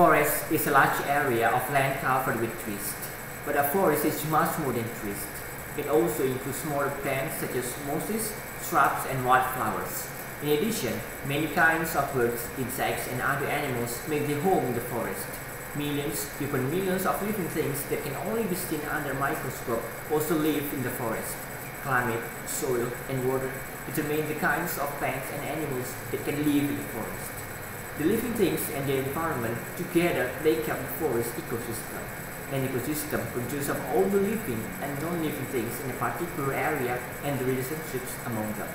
Forest is a large area of land covered with trees, but a forest is much more than trees. It also includes smaller plants such as mosses, shrubs, and wildflowers. In addition, many kinds of birds, insects, and other animals make their home in the forest. Millions of living things that can only be seen under a microscope also live in the forest. Climate, soil, and water determine the kinds of plants and animals that can live in the forest. The living things and their environment together make up the forest ecosystem. An ecosystem consists of all the living and non-living things in a particular area and the relationships among them.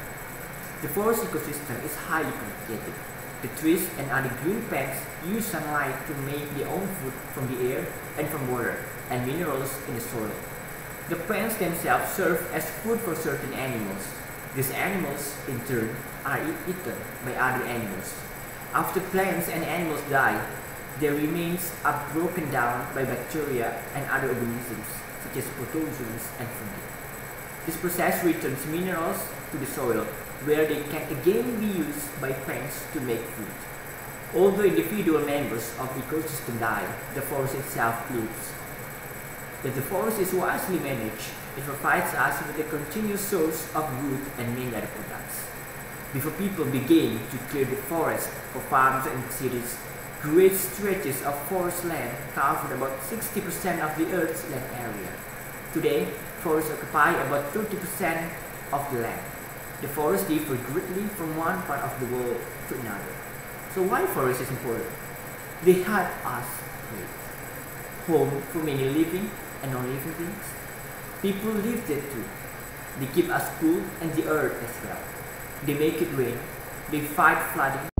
The forest ecosystem is highly complicated. The trees and other green plants use sunlight to make their own food from the air and from water and minerals in the soil. The plants themselves serve as food for certain animals. These animals, in turn, are eaten by other animals. After plants and animals die, their remains are broken down by bacteria and other organisms, such as protozoans and fungi. This process returns minerals to the soil, where they can again be used by plants to make food. Although individual members of the ecosystem die, the forest itself lives. If the forest is wisely managed, it provides us with a continuous source of wood and many other products. Before people began to clear the forest for farms and cities, great stretches of forest land covered about 60% of the Earth's land area. Today, forests occupy about 30% of the land. The forests differ greatly from one part of the world to another. So why forest is important? They help us live. Home for many living and non-living things. People live there too. They keep us cool and the earth as well. They make it rain. They fight flooding.